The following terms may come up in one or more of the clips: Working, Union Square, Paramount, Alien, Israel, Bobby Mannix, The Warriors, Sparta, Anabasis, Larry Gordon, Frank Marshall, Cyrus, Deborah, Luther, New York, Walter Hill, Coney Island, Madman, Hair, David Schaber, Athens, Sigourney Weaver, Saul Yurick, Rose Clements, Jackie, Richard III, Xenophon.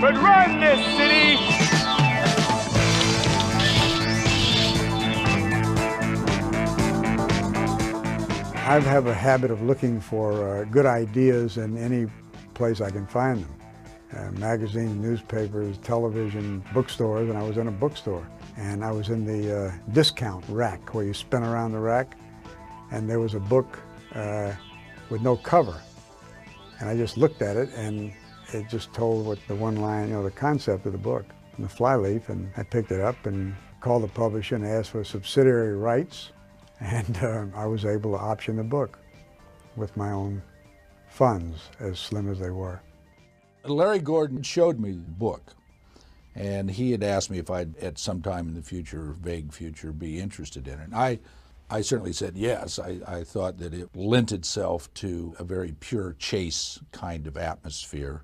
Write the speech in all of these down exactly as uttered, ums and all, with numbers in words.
but run this city! I have a habit of looking for uh, good ideas in any place I can find them. Uh, magazines, newspapers, television, bookstores, and I was in a bookstore. And I was in the uh, discount rack where you spin around the rack, and there was a book uh, with no cover. And I just looked at it, and it just told what the one line, you know, the concept of the book, and the flyleaf, and I picked it up and called the publisher and asked for subsidiary rights, and uh, I was able to option the book with my own funds, as slim as they were. Larry Gordon showed me the book, and he had asked me if I'd, at some time in the future, vague future, be interested in it. And I, I certainly said yes. I, I thought that it lent itself to a very pure chase kind of atmosphere.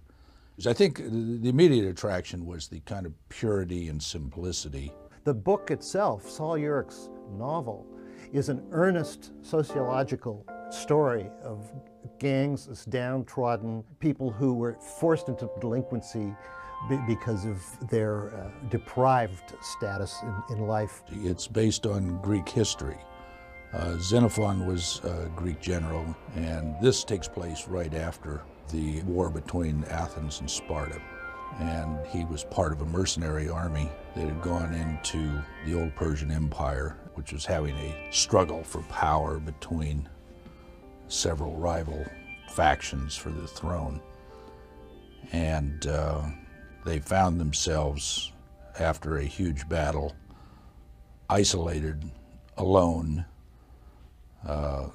I think the immediate attraction was the kind of purity and simplicity. The book itself, Saul Yurick's novel, is an earnest sociological story of gangs as downtrodden, people who were forced into delinquency be because of their uh, deprived status in, in life. It's based on Greek history. Uh, Xenophon was a Greek general, and this takes place right after the war between Athens and Sparta. And he was part of a mercenary army that had gone into the old Persian Empire, which was having a struggle for power between several rival factions for the throne. And uh, they found themselves, after a huge battle, isolated, alone, Uh,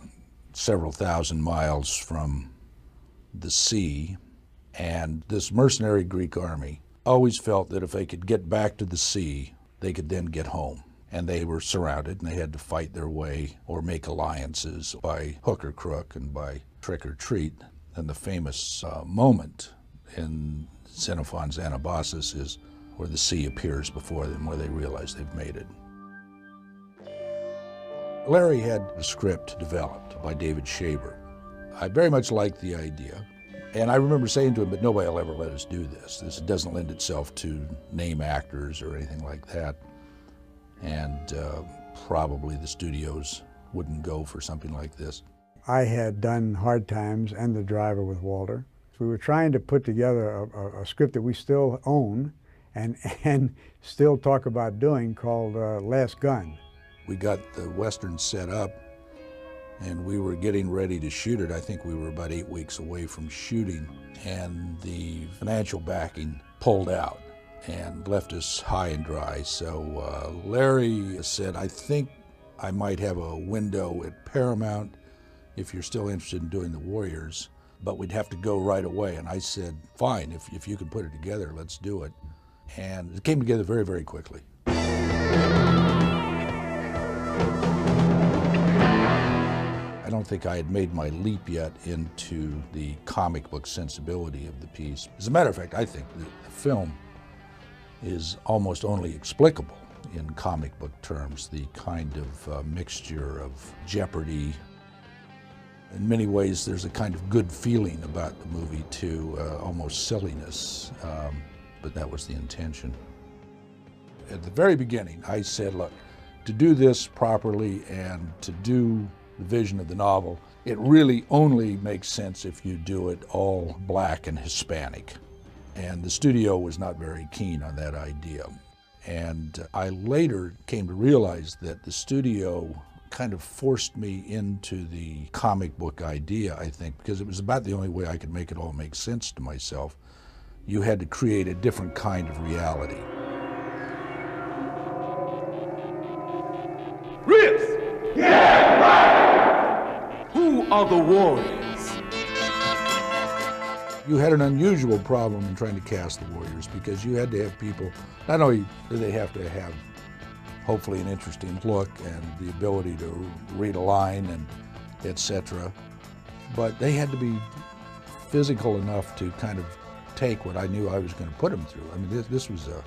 several thousand miles from the sea. And this mercenary Greek army always felt that if they could get back to the sea, they could then get home. And they were surrounded, and they had to fight their way or make alliances by hook or crook and by trick or treat. And the famous uh, moment in Xenophon's Anabasis is where the sea appears before them, where they realize they've made it. Larry had a script developed by David Schaber. I very much liked the idea, and I remember saying to him, but nobody will ever let us do this. This doesn't lend itself to name actors or anything like that, and uh, probably the studios wouldn't go for something like this. I had done Hard Times and The Driver with Walter. We were trying to put together a, a, a script that we still own and, and still talk about doing called uh, Last Gun. We got the Western set up, and we were getting ready to shoot it. I think we were about eight weeks away from shooting, and the financial backing pulled out and left us high and dry. So uh, Larry said, I think I might have a window at Paramount if you're still interested in doing The Warriors, but we'd have to go right away. And I said, fine, if, if you can put it together, let's do it. And it came together very, very quickly. I don't think I had made my leap yet into the comic book sensibility of the piece. As a matter of fact, I think the, the film is almost only explicable in comic book terms, the kind of uh, mixture of jeopardy. In many ways, there's a kind of good feeling about the movie too, uh, almost silliness, um, but that was the intention. At the very beginning, I said, look, to do this properly and to do the vision of the novel, it really only makes sense if you do it all black and Hispanic. And the studio was not very keen on that idea. And I later came to realize that the studio kind of forced me into the comic book idea, I think, because it was about the only way I could make it all make sense to myself. You had to create a different kind of reality. Riffs! Yeah! Right! Who are the Warriors? You had an unusual problem in trying to cast the Warriors, because you had to have people, not only did they have to have hopefully an interesting look and the ability to read a line and et cetera, but they had to be physical enough to kind of take what I knew I was going to put them through. I mean, this, this was a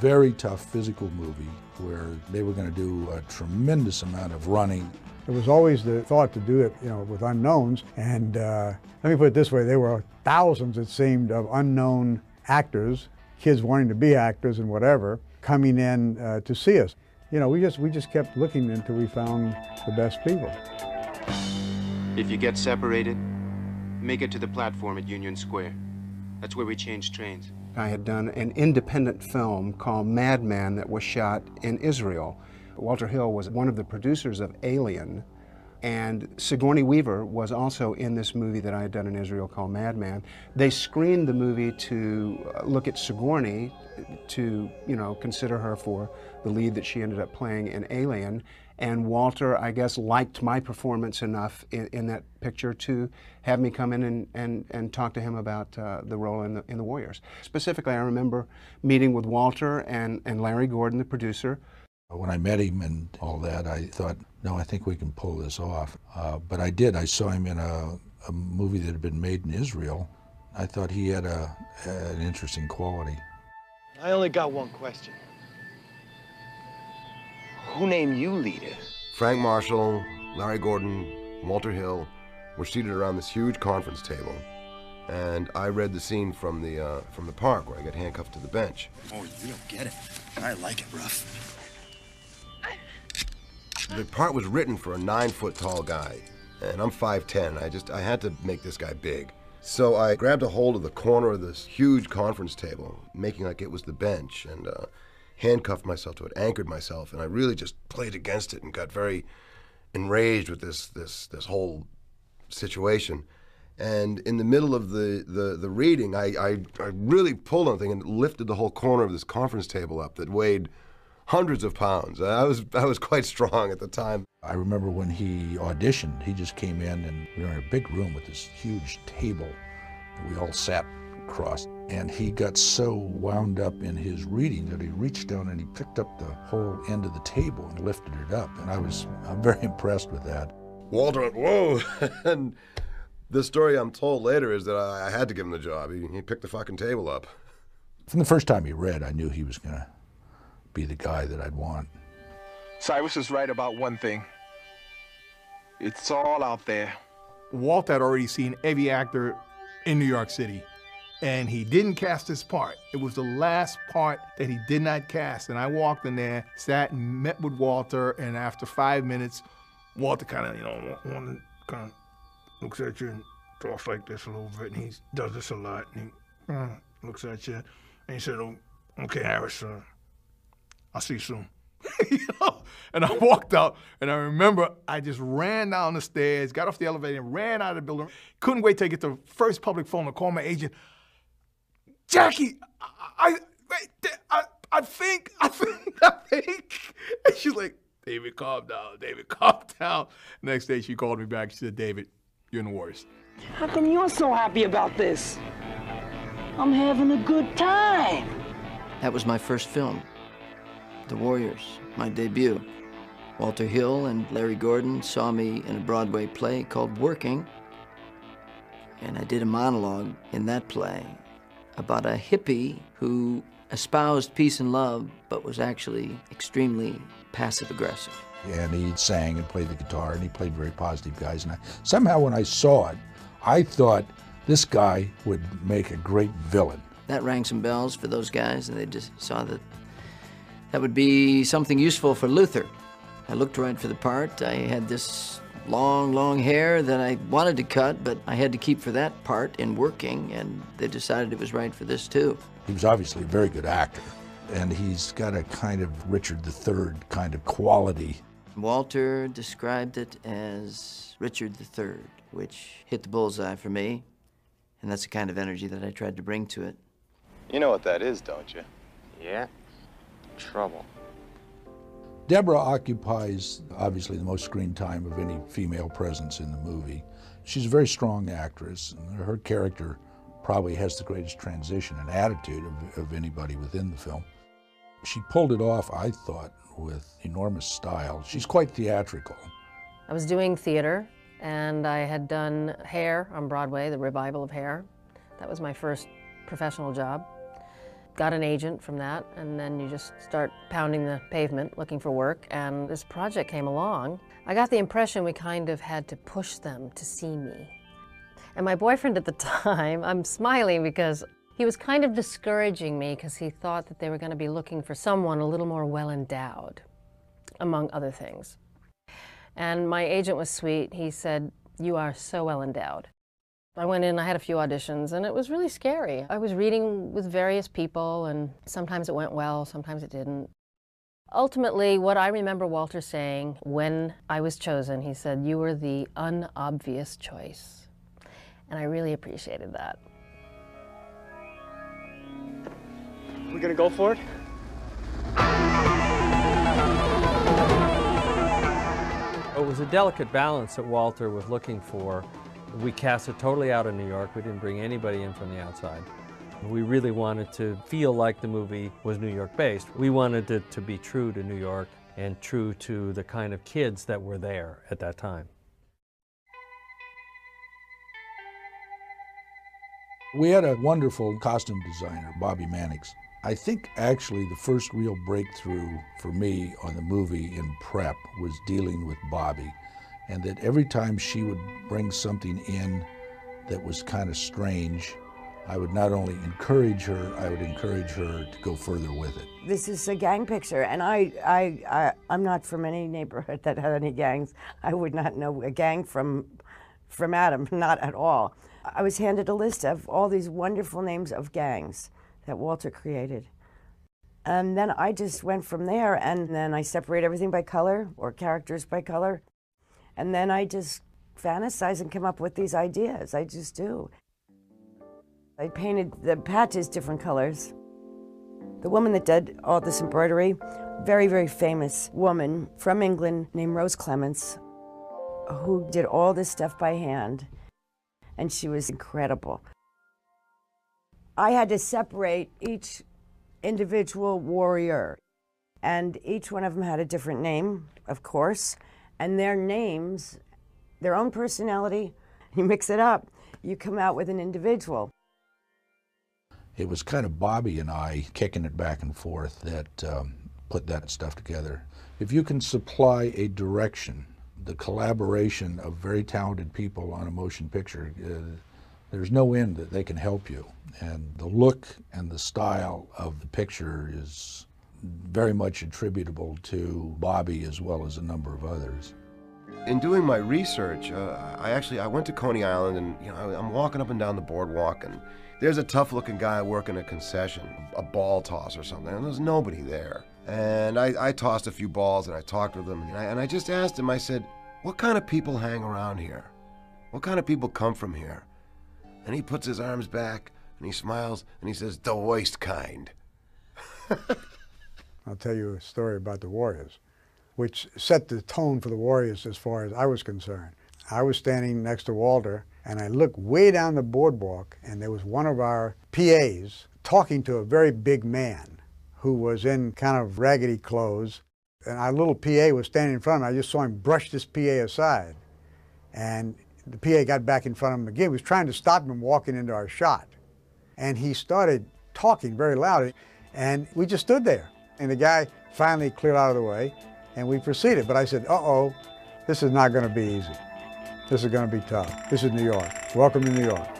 very tough physical movie where they were going to do a tremendous amount of running. It was always the thought to do it, you know, with unknowns. And uh, let me put it this way, there were thousands, it seemed, of unknown actors kids wanting to be actors and whatever coming in uh, to see us. You know, we just, we just kept looking until we found the best people. If you get separated, make it to the platform at Union Square. That's where we change trains. I had done an independent film called Madman that was shot in Israel. Walter Hill was one of the producers of Alien, and Sigourney Weaver was also in this movie that I had done in Israel called Madman. They screened the movie to look at Sigourney, to, you know, consider her for the lead that she ended up playing in Alien, and Walter, I guess, liked my performance enough in, in that picture to have me come in and, and, and talk to him about uh, the role in the, in the Warriors. Specifically, I remember meeting with Walter and, and Larry Gordon, the producer. When I met him and all that, I thought, no, I think we can pull this off. Uh, but I did. I saw him in a, a movie that had been made in Israel. I thought he had a, an interesting quality. I only got one question. Who named you leader? Frank Marshall, Larry Gordon, Walter Hill were seated around this huge conference table, and I read the scene from the, uh, from the park where I got handcuffed to the bench. Oh, you don't get it. I like it rough. The part was written for a nine-foot-tall guy, and I'm five ten. I just, I had to make this guy big. So I grabbed a hold of the corner of this huge conference table, making like it was the bench, and uh, handcuffed myself to it, anchored myself, and I really just played against it and got very enraged with this, this, this whole situation. And in the middle of the, the, the reading, I, I, I really pulled on the thing and lifted the whole corner of this conference table up that weighed hundreds of pounds. I was, I was quite strong at the time. I remember when he auditioned, he just came in, and we were in a big room with this huge table that we all sat across. And he got so wound up in his reading that he reached down and he picked up the whole end of the table and lifted it up. And I was, I'm very impressed with that. Walter went, whoa! And the story I'm told later is that I, I had to give him the job. He, he picked the fucking table up. From the first time he read, I knew he was gonna be the guy that I'd want. Cyrus is right about one thing. It's all out there. Walt had already seen every actor in New York City, and he didn't cast his part. It was the last part that he did not cast, and I walked in there, sat and met with Walter, and after five minutes, Walter kind of, you know, kind of looks at you and talks like this a little bit, and he does this a lot, and he uh, looks at you, and he said, oh, okay, Harris, uh, I'll see you soon. You know? And I walked out, and I remember I just ran down the stairs, got off the elevator, and ran out of the building. Couldn't wait to get the first public phone and call my agent. Jackie, I, I, I, I think, I think, I think. And she's like, David, calm down, David, calm down. Next day she called me back, she said, David, you're in the Warriors. How come you're so happy about this? I'm having a good time. That was my first film. The Warriors, my debut. Walter Hill and Larry Gordon saw me in a Broadway play called Working, and I did a monologue in that play about a hippie who espoused peace and love, but was actually extremely passive-aggressive. And he sang and played the guitar, and he played very positive guys. And I, somehow when I saw it, I thought this guy would make a great villain. That rang some bells for those guys, and they just saw that that would be something useful for Luther. I looked right for the part. I had this long, long hair that I wanted to cut, but I had to keep for that part in Working, and they decided it was right for this too. He was obviously a very good actor, and he's got a kind of Richard the Third kind of quality. Walter described it as Richard the Third, which hit the bullseye for me, and that's the kind of energy that I tried to bring to it. You know what that is, don't you? Yeah. Trouble. Deborah occupies obviously the most screen time of any female presence in the movie. She's a very strong actress, and her character probably has the greatest transition and attitude of, of anybody within the film. She pulled it off, I thought, with enormous style. She's quite theatrical. I was doing theater, and I had done Hair on Broadway, the revival of Hair. That was my first professional job. Got an agent from that, and then you just start pounding the pavement looking for work, and this project came along. I got the impression we kind of had to push them to see me. And my boyfriend at the time, I'm smiling because He was kind of discouraging me because he thought that they were going to be looking for someone a little more well-endowed, among other things. And my agent was sweet. He said, "You are so well-endowed." I went in, I had a few auditions, and it was really scary. I was reading with various people, and sometimes it went well, sometimes it didn't. Ultimately, what I remember Walter saying when I was chosen, he said, "You were the unobvious choice." And I really appreciated that. We're gonna go for it? It was a delicate balance that Walter was looking for. We cast it totally out of New York. We didn't bring anybody in from the outside. We really wanted to feel like the movie was New York-based. We wanted it to be true to New York and true to the kind of kids that were there at that time. We had a wonderful costume designer, Bobby Mannix. I think actually the first real breakthrough for me on the movie in prep was dealing with Bobby. And that every time she would bring something in that was kind of strange, I would not only encourage her, I would encourage her to go further with it. This is a gang picture, and I, I, I, I'm not from any neighborhood that had any gangs. I would not know a gang from, from Adam, not at all. I was handed a list of all these wonderful names of gangs that Walter created. And then I just went from there, and then I separate everything by color, or characters by color. And then I just fantasize and come up with these ideas. I just do. I painted the patches different colors. The woman that did all this embroidery, very, very famous woman from England named Rose Clements, who did all this stuff by hand, and she was incredible. I had to separate each individual warrior, and each one of them had a different name, of course. And their names, their own personality, you mix it up, you come out with an individual. It was kind of Bobby and I kicking it back and forth that um, put that stuff together. If you can supply a direction, the collaboration of very talented people on a motion picture, uh, there's no end that they can help you. And the look and the style of the picture is very much attributable to Bobby as well as a number of others. In doing my research, uh, I actually I went to Coney Island, and you know I'm walking up and down the boardwalk, and there's a tough-looking guy working a concession, a ball toss or something, and there's nobody there. And I, I tossed a few balls, and I talked with him, and I, and I just asked him. I said, "What kind of people hang around here? What kind of people come from here?" And he puts his arms back, and he smiles, and he says, "The worst kind." I'll tell you a story about the Warriors, which set the tone for the Warriors as far as I was concerned. I was standing next to Walter, and I looked way down the boardwalk, and there was one of our P As talking to a very big man who was in kind of raggedy clothes. And our little P A was standing in front of him. I just saw him brush this P A aside. And the P A got back in front of him again. He was trying to stop him from walking into our shot. And he started talking very loudly, and we just stood there. And the guy finally cleared out of the way, and we proceeded. But I said, uh-oh, this is not going to be easy. This is going to be tough. This is New York. Welcome to New York.